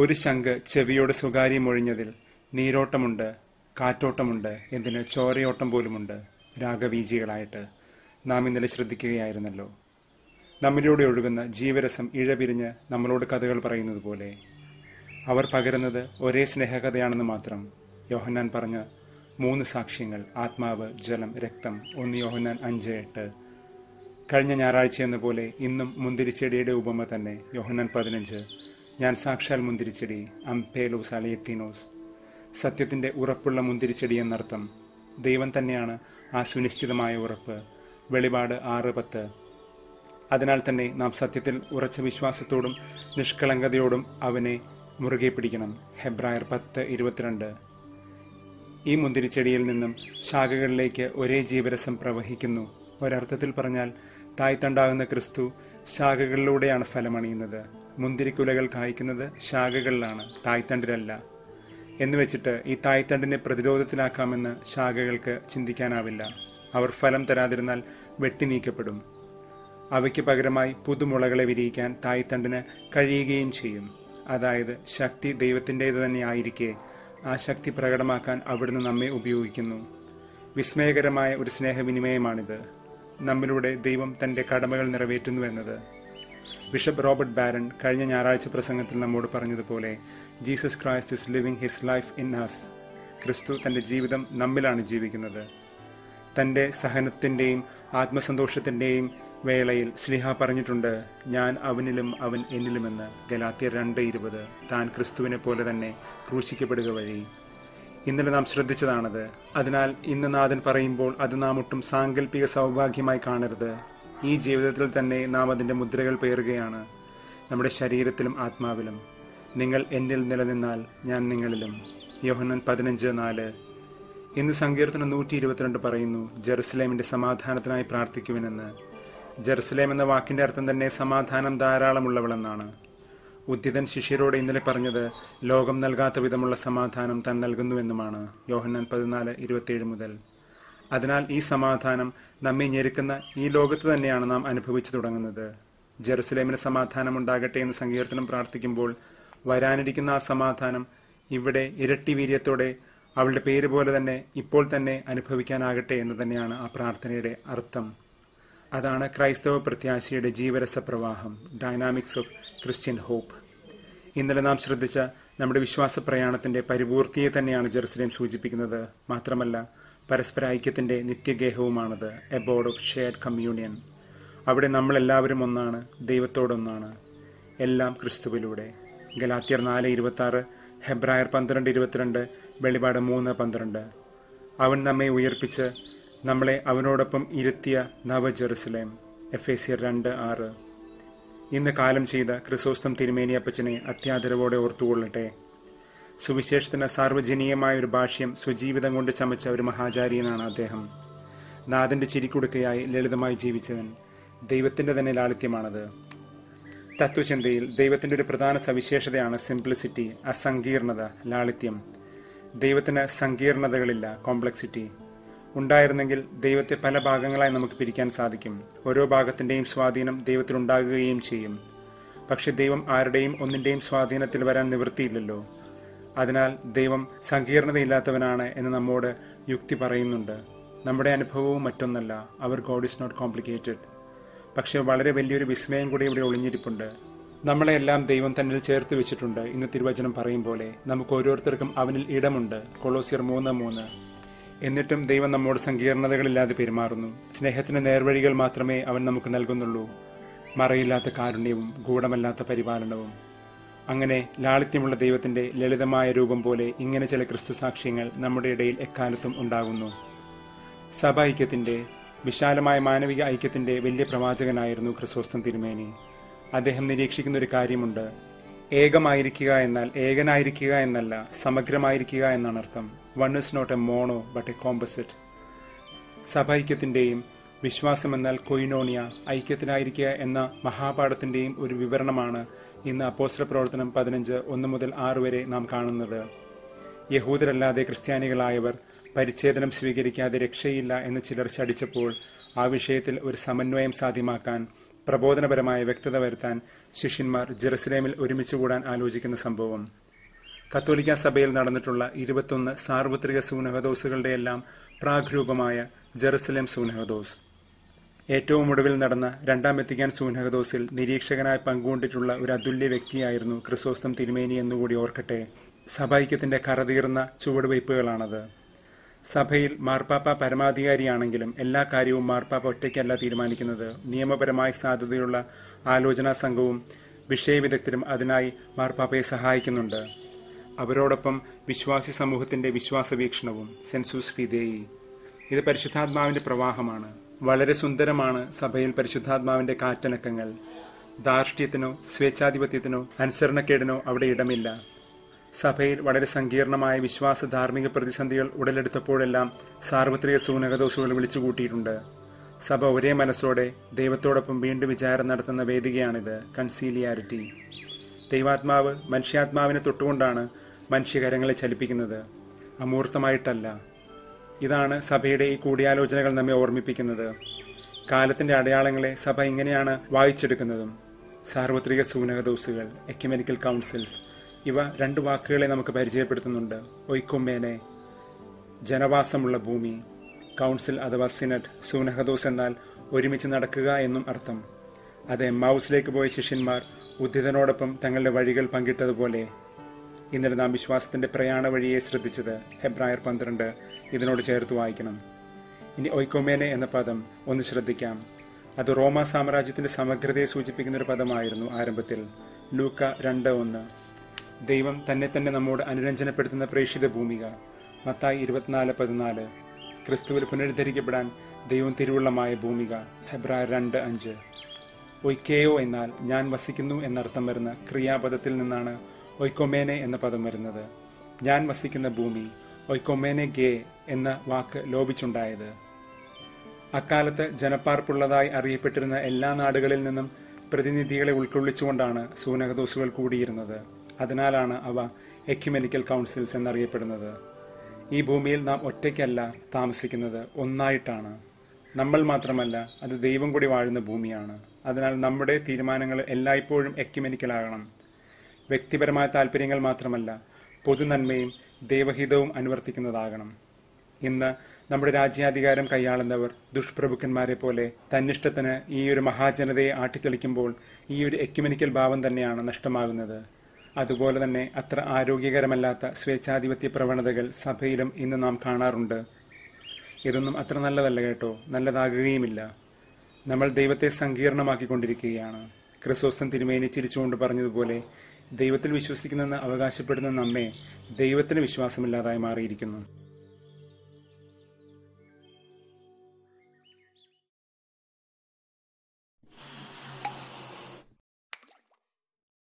ഒരു ശംഖ് ചെവിയോട് സ്വകാര്യമൊഴിഞ്ഞതിൽ നീരോട്ടമുണ്ട്, കാറ്റോട്ടമുണ്ട്, എന്തിന് ചോരയോട്ടം പോലുമുണ്ട്. രാഗവീചികളായിട്ട് നാം ഇന്നലെ ശ്രദ്ധിക്കുകയായിരുന്നല്ലോ. നമ്മിലൂടെ ഒഴുകുന്ന ജീവരസം ഇഴപിരിഞ്ഞ് നമ്മളോട് കഥകൾ പറയുന്നത് പോലെ അവർ പകരുന്നത് ഒരേ സ്നേഹകഥയാണെന്ന് മാത്രം. യോഹന്നാൻ പറഞ്ഞ 3 സാക്ഷ്യങ്ങൾ, ആത്മാവ്, ജലം, രക്തം, 1 യോഹന്നാൻ 5:8. കഴിഞ്ഞ ഞായറാഴ്ച എന്ന പോലെ ഇന്നും മുന്തിരിച്ചെടിയുടെ ഉപമ തന്നെ. യോഹന്നാൻ 15, ഞാൻ സാക്ഷാൽ മുന്തിരിച്ചെടി, അംപേലോസ് അലയത്തിനോസ്, സത്യത്തിൻ്റെ ഉറപ്പുള്ള മുന്തിരിച്ചെടി എന്നർത്ഥം. ദൈവം തന്നെയാണ് ആ സുനിശ്ചിതമായ ഉറപ്പ്. വെളിപാട് 6:10. അതിനാൽ തന്നെ നാം സത്യത്തിൽ ഉറച്ച വിശ്വാസത്തോടും നിഷ്കളങ്കതയോടും അവനെ മുറുകെ പിടിക്കണം. ഹെബ്രായർ 10:22. ഈ മുന്തിരിച്ചെടിയിൽ നിന്നും ശാഖകളിലേക്ക് ഒരേ ജീവരസം പ്രവഹിക്കുന്നു. ഒരർത്ഥത്തിൽ പറഞ്ഞാൽ തായ്തണ്ടാകുന്ന ക്രിസ്തു ശാഖകളിലൂടെയാണ് ഫലമണിയുന്നത്. മുന്തിരിക്കുലകൾ കായ്ക്കുന്നത് ശാഖകളിലാണ്, തായ്തണ്ടിലല്ല. എന്നുവെച്ചിട്ട് ഈ തായ്തണ്ടിനെ പ്രതിരോധത്തിലാക്കാമെന്ന് ശാഖകൾക്ക് ചിന്തിക്കാനാവില്ല. അവർ ഫലം തരാതിരുന്നാൽ വെട്ടിനീക്കപ്പെടും. അവയ്ക്ക് പകരമായി പുതുമുളകളെ വിരിയിക്കാൻ തായ്തണ്ടിന് കഴിയുകയും ചെയ്യും. അതായത് ശക്തി ദൈവത്തിൻ്റേത് തന്നെയായിരിക്കെ ആ ശക്തി പ്രകടമാക്കാൻ അവിടുന്ന് നമ്മെ ഉപയോഗിക്കുന്നു. വിസ്മയകരമായ ഒരു സ്നേഹവിനിമയമാണിത്. നമ്മിലൂടെ ദൈവം തൻ്റെ കടമകൾ നിറവേറ്റുന്നു എന്നത്. ബിഷപ്പ് റോബർട്ട് ബാരൻ കഴിഞ്ഞ ഞായറാഴ്ച പ്രസംഗത്തിൽ നമ്മോട് പറഞ്ഞതുപോലെ Jesus Christ is living his life in us. ക്രിസ്തു തൻ്റെ ജീവിതം നമ്മിലാണ് ജീവിക്കുന്നത്. തൻ്റെ സഹനത്തിൻ്റെയും ആത്മസന്തോഷത്തിൻ്റെയും വേളയിൽ സ്ലിഹ പറഞ്ഞിട്ടുണ്ട്, ഞാൻ അവനിലും അവൻ എന്നിലുമെന്ന്. ഗലാത്യർ 2:20. താൻ ക്രിസ്തുവിനെ പോലെ തന്നെ ക്രൂശിക്കപ്പെടുക വഴി. ഇന്നലെ നാം ശ്രദ്ധിച്ചതാണത്. അതിനാൽ ഇന്ന് നാഥൻ പറയുമ്പോൾ അത് നാം ഒട്ടും സാങ്കല്പിക സൗഭാഗ്യമായി കാണരുത്. ഈ ജീവിതത്തിൽ തന്നെ നാം അതിൻ്റെ മുദ്രകൾ പേറുകയാണ്, നമ്മുടെ ശരീരത്തിലും ആത്മാവിലും. നിങ്ങൾ എന്നിൽ നിലനിന്നാൽ ഞാൻ നിങ്ങളിലും. യോഹന്നാൻ 15:4. ഇന്ന് സങ്കീർത്തനം 122 പറയുന്നു, ജെറുസലേമിൻ്റെ സമാധാനത്തിനായി പ്രാർത്ഥിക്കുവനെന്ന്. ജെറുസലേം എന്ന വാക്കിൻ്റെ അർത്ഥം തന്നെ സമാധാനം ധാരാളമുള്ളവളെന്നാണ്. ഉദ്ധിതൻ ശിഷ്യരോട് ഇന്നലെ പറഞ്ഞത് ലോകം നൽകാത്ത വിധമുള്ള സമാധാനം താൻ നൽകുന്നുവെന്നുമാണ്. യോഹന്നാൻ 14:27 മുതൽ. അതിനാൽ ഈ സമാധാനം നമ്മെ ഞെരുക്കുന്ന ഈ ലോകത്ത് തന്നെയാണ് നാം അനുഭവിച്ചു തുടങ്ങുന്നത്. ജെറുസലേമിന് സമാധാനം ഉണ്ടാകട്ടെ എന്ന് സങ്കീർത്തനം പ്രാർത്ഥിക്കുമ്പോൾ വരാനിരിക്കുന്ന ആ സമാധാനം ഇവിടെ ഇരട്ടി വീര്യത്തോടെ അവളുടെ പേര് പോലെ തന്നെ ഇപ്പോൾ തന്നെ അനുഭവിക്കാനാകട്ടെ എന്ന് തന്നെയാണ് ആ പ്രാർത്ഥനയുടെ അർത്ഥം. അതാണ് ക്രൈസ്തവ പ്രത്യാശയുടെ ജീവരസ പ്രവാഹം, ഡൈനാമിക്സ് ഓഫ് ക്രിസ്ത്യൻ ഹോപ്പ്. ഇന്നലെ നാം ശ്രദ്ധിച്ച നമ്മുടെ വിശ്വാസ പ്രയാണത്തിൻ്റെ പരിപൂർത്തിയെ തന്നെയാണ് ജെറുസലേം സൂചിപ്പിക്കുന്നത്. മാത്രമല്ല പരസ്പര ഐക്യത്തിൻ്റെ നിത്യഗേഹവുമാണത്, A board of shared communion. അവിടെ നമ്മളെല്ലാവരും ഒന്നാണ്, ദൈവത്തോടൊന്നാണ്, എല്ലാം ക്രിസ്തുവിലൂടെ. ഗലാത്യർ 4:26, ഹെബ്രായർ 12:22, വെളിപാട് 3:12. അവൻ നമ്മെ ഉയർപ്പിച്ച് നമ്മളെ അവനോടൊപ്പം ഇരുത്തിയ നവ ജെറുസലേം, എഫേസ്യർ 2:6. ഇന്ന് കാലം ചെയ്ത ക്രിസോസ്തം തിരുമേനിയപ്പച്ചനെ അത്യാദരവോടെ ഓർത്തുകൊള്ളട്ടെ. സുവിശേഷത്തിന് സാർവജനീയമായ ഒരു ഭാഷ്യം സ്വജീവിതം കൊണ്ട് ചമച്ച ഒരു മഹാചാര്യനാണ് അദ്ദേഹം. നാഥൻ്റെ ചിരിക്കുടുക്കയായി ലളിതമായി ജീവിച്ചവൻ. ദൈവത്തിൻ്റെ തന്നെ ലാളിത്യമാണത്. തത്വചിന്തയിൽ ദൈവത്തിൻ്റെ ഒരു പ്രധാന സവിശേഷതയാണ് സിംപ്ലിസിറ്റി, അസങ്കീർണത, ലാളിത്യം. ദൈവത്തിന് സങ്കീർണതകളില്ല, കോംപ്ലക്സിറ്റി. ഉണ്ടായിരുന്നെങ്കിൽ ദൈവത്തെ പല ഭാഗങ്ങളായി നമുക്ക് പിരിക്കാൻ സാധിക്കും. ഓരോ ഭാഗത്തിൻ്റെയും സ്വാധീനം ദൈവത്തിലുണ്ടാകുകയും ചെയ്യും. പക്ഷെ ദൈവം ആരുടെയും ഒന്നിൻ്റെയും സ്വാധീനത്തിൽ വരാൻ നിവൃത്തിയില്ലല്ലോ. അതിനാൽ ദൈവം സങ്കീർണതയില്ലാത്തവനാണ് എന്ന് നമ്മോട് യുക്തി പറയുന്നുണ്ട്. നമ്മുടെ അനുഭവവും മറ്റൊന്നല്ല. അവർ ഗോഡ് ഈസ് നോട്ട് കോംപ്ലിക്കേറ്റഡ്. പക്ഷേ വളരെ വലിയൊരു വിസ്മയം കൂടി ഇവിടെ ഒളിഞ്ഞിരിപ്പുണ്ട്. നമ്മളെല്ലാം ദൈവം തന്നിൽ ചേർത്ത് വെച്ചിട്ടുണ്ട്. ഇന്ന് തിരുവചനം പറയും പോലെ നമുക്ക് ഓരോരുത്തർക്കും അവനിൽ ഇടമുണ്ട്, കൊളോസ്യർ 3:3. എന്നിട്ടും ദൈവം നമ്മോട് സങ്കീർണതകളില്ലാതെ പെരുമാറുന്നു. സ്നേഹത്തിന് നേർവഴികൾ മാത്രമേ അവൻ നമുക്ക് നൽകുന്നുള്ളൂ, മറയില്ലാത്ത കാരുണ്യവും ഗൂഢമല്ലാത്ത പരിപാലനവും. അങ്ങനെ ലാളിത്യമുള്ള ദൈവത്തിൻ്റെ ലളിതമായ രൂപം പോലെ ഇങ്ങനെ ചില ക്രിസ്തു സാക്ഷ്യങ്ങൾ നമ്മുടെ ഇടയിൽ എക്കാലത്തും ഉണ്ടാകുന്നു. സഭ ഐക്യത്തിൻ്റെ, വിശാലമായ മാനവിക ഐക്യത്തിൻ്റെ വലിയ പ്രവാചകനായിരുന്നു ക്രിസോസ്തം തിരുമേനി. അദ്ദേഹം നിരീക്ഷിക്കുന്നൊരു കാര്യമുണ്ട്. ഏകമായിരിക്കുക എന്നാൽ ഏകനായിരിക്കുക എന്നല്ല, സമഗ്രമായിരിക്കുക എന്നാണ് അർത്ഥം. One is not a mono but a composite. സഭ ഐക്യത്തിൻ്റെയും വിശ്വാസം എന്നാൽ കൊയിനോണിയ, ഐക്യത്തിലായിരിക്കുക എന്ന മഹാപാഠത്തിൻ്റെയും ഒരു വിവരണമാണ് ഇന്ന് അപ്പോസ്തലപ്രവർത്തനം 15:1-6 വരെ നാം കാണുന്നത്. യഹൂദരല്ലാതെ ക്രിസ്ത്യാനികളായവർ പരിച്ഛേദനം സ്വീകരിക്കാതെ രക്ഷയില്ല എന്ന് ചിലർ ശഠിച്ചപ്പോൾ ആ വിഷയത്തിൽ ഒരു സമന്വയം സാധ്യമാക്കാൻ പ്രബോധനപരമായ വ്യക്തത വരുത്താൻ ശിഷ്യന്മാർ ജെറുസലേമിൽ ഒരുമിച്ച് കൂടാൻ ആലോചിക്കുന്ന സംഭവം. കത്തോലിക്ക സഭയിൽ നടന്നിട്ടുള്ള 21 സാർവത്രിക സൂനഹദോസുകളുടെയെല്ലാം പ്രാഗ്രൂപമായ ജെറുസലേം സൂനഹദോസ്. ഏറ്റവും ഒടുവിൽ നടന്ന രണ്ടാം വത്തിക്കാൻ സൂനഹദോസിൽ നിരീക്ഷകനായി പങ്കുകൊണ്ടിട്ടുള്ള ഒരു അതുല്യ വ്യക്തിയായിരുന്നു ക്രിസോസ്തം തിരുമേനി എന്നുകൂടി ഓർക്കട്ടെ. സഭൈക്യത്തിന്റെ കറതീർന്ന ചുവടുവയ്പ്പുകളാണത്. സഭയിൽ മാർപ്പാപ്പ പരമാധികാരിയാണെങ്കിലും എല്ലാ കാര്യവും മാർപ്പാപ്പ ഒറ്റയ്ക്കല്ല തീരുമാനിക്കുന്നത്. നിയമപരമായി സാധ്യതയുള്ള ആലോചനാ സംഘവും വിഷയവിദഗ്ധരും അതിനായി മാർപ്പാപ്പയെ സഹായിക്കുന്നുണ്ട്. അവരോടൊപ്പം വിശ്വാസി സമൂഹത്തിന്റെ വിശ്വാസ വീക്ഷണവും, സെൻസൂസ് ഫിദേയി. ഇത് പരിശുദ്ധാത്മാവിന്റെ പ്രവാഹമാണ്. വളരെ സുന്ദരമാണ് സഭയിൽ പരിശുദ്ധാത്മാവിന്റെ കാറ്റനക്കങ്ങൾ. ധാർഷ്ട്യത്തിനോ സ്വേച്ഛാധിപത്യത്തിനോ അനുസരണക്കേടിനോ അവിടെ ഇടമില്ല. സഭയിൽ വളരെ സങ്കീർണമായ വിശ്വാസ ധാർമ്മിക പ്രതിസന്ധികൾ ഉടലെടുത്തപ്പോഴെല്ലാം സാർവത്രിക സൂനഹദോസുകൾ വിളിച്ചുകൂട്ടിയിട്ടുണ്ട്. സഭ ഒരേ മനസ്സോടെ ദൈവത്തോടൊപ്പം വീണ്ടും വിചാരം നടത്തുന്ന വേദികയാണിത്, കൺസീലിയാരിറ്റി. ദൈവാത്മാവ് മനുഷ്യാത്മാവിനെ തൊട്ടുകൊണ്ടാണ് മനുഷ്യകരങ്ങളെ ചലിപ്പിക്കുന്നത്, അമൂർത്തമായിട്ടല്ല. ഇതാണ് സഭയുടെ ഈ കൂടിയാലോചനകൾ നമ്മെ ഓർമ്മിപ്പിക്കുന്നത്. കാലത്തിന്റെ അടയാളങ്ങളെ സഭ ഇങ്ങനെയാണ് വായിച്ചെടുക്കുന്നതും. സാർവത്രിക സൂനഹദോസുകൾ, എക്യുമെനിക്കൽ കൗൺസിൽസ്, ഇവ രണ്ട് വാക്കുകളെ നമുക്ക് പരിചയപ്പെടുത്തുന്നുണ്ട്. ഒയ്ക്കോമേനെ, ജനവാസമുള്ള ഭൂമി. കൗൺസിൽ അഥവാ സിനഡ്, സൂനഹദോസ് എന്നാൽ ഒരുമിച്ച് നടക്കുക എന്നും അർത്ഥം. അത് എമ്മൗസിലേക്ക് പോയ ശിഷ്യന്മാർ ഉദ്ധിതനോടൊപ്പം തങ്ങളുടെ വഴികൾ പങ്കിട്ടതുപോലെ ഇന്നലെ നാം വിശ്വാസത്തിന്റെ പ്രയാണ വഴിയെ ശ്രദ്ധിച്ചത്. ഹെബ്രായർ 12 ഇതിനോട് ചേർത്ത് വായിക്കണം. ഇനി ഒയ്ക്കോമേനെ എന്ന പദം ഒന്ന് ശ്രദ്ധിക്കാം. അത് റോമാ സാമ്രാജ്യത്തിന്റെ സമഗ്രതയെ സൂചിപ്പിക്കുന്ന ഒരു പദമായിരുന്നു ആരംഭത്തിൽ. ലൂക്ക 2:1. ദൈവം തന്നെ തന്നെ നമ്മോട് അനുരഞ്ജനപ്പെടുത്തുന്ന പ്രേക്ഷിത ഭൂമിക, മത്തായി 24:14. ക്രിസ്തുവിൽ പുനരുദ്ധരിക്കപ്പെടാൻ ദൈവം തിരുവുള്ളമായ ഭൂമിക, ഹെബ്രായർ 2:5. ഒയ്ക്കേയോ എന്നാൽ ഞാൻ വസിക്കുന്നു എന്നർത്ഥം വരുന്ന ക്രിയാപദത്തിൽ നിന്നാണ് ഒയ്ക്കോമേനെ എന്ന പദം വരുന്നത്. ഞാൻ വസിക്കുന്ന ഭൂമി, ഒയ്ക്കോമേനെ ഗേ എന്ന വാക്ക് ലോപിച്ചുണ്ടായത്. അക്കാലത്ത് ജനപ്പാർപ്പുള്ളതായി അറിയപ്പെട്ടിരുന്ന എല്ലാ നാടുകളിൽ നിന്നും പ്രതിനിധികളെ ഉൾക്കൊള്ളിച്ചുകൊണ്ടാണ് സൂനഹദോസുകൾ കൂടിയിരുന്നത്. അതിനാലാണ് അവ എക്യുമെനിക്കൽ കൗൺസിൽസ് എന്നറിയപ്പെടുന്നത്. ഈ ഭൂമിയിൽ നാം ഒറ്റയ്ക്കല്ല താമസിക്കുന്നത്, ഒന്നായിട്ടാണ്. നമ്മൾ മാത്രമല്ല, അത് ദൈവം കൂടി വാഴുന്ന ഭൂമിയാണ്. അതിനാൽ നമ്മുടെ തീരുമാനങ്ങൾ എല്ലായ്പ്പോഴും എക്യുമെനിക്കലാകണം. വ്യക്തിപരമായ താല്പര്യങ്ങൾ മാത്രമല്ല, പൊതുനന്മയും ദൈവഹിതവും അനുവർത്തിക്കുന്നതാകണം. ഇന്ന് നമ്മുടെ രാജ്യാധികാരം കൈയാളുന്നവർ ദുഷ്പ്രഭുക്കന്മാരെ പോലെ തന്നിഷ്ടത്തിന് ഈ ഒരു മഹാജനതയെ ആട്ടിത്തെളിക്കുമ്പോൾ ഈ ഒരു എക്യുമെനിക്കൽ ഭാവം തന്നെയാണ് നഷ്ടമാകുന്നത്. അതുപോലെ തന്നെ അത്ര ആരോഗ്യകരമല്ലാത്ത സ്വേച്ഛാധിപത്യ പ്രവണതകൾ സഭയിലും ഇന്ന് നാം കാണാറുണ്ട്. ഇതൊന്നും അത്ര നല്ലതല്ല കേട്ടോ, നല്ലതാകുകയുമില്ല. നമ്മൾ ദൈവത്തെ സങ്കീർണമാക്കിക്കൊണ്ടിരിക്കുകയാണ്. ക്രിസോസ്റ്റം തിരുമേനി ചിരിച്ചുകൊണ്ട് പറഞ്ഞതുപോലെ ദൈവത്തിൽ വിശ്വസിക്കുന്നെന്ന് അവകാശപ്പെടുന്ന നമ്മെ ദൈവത്തിന് വിശ്വാസമില്ലാതായി മാറിയിരിക്കുന്നു.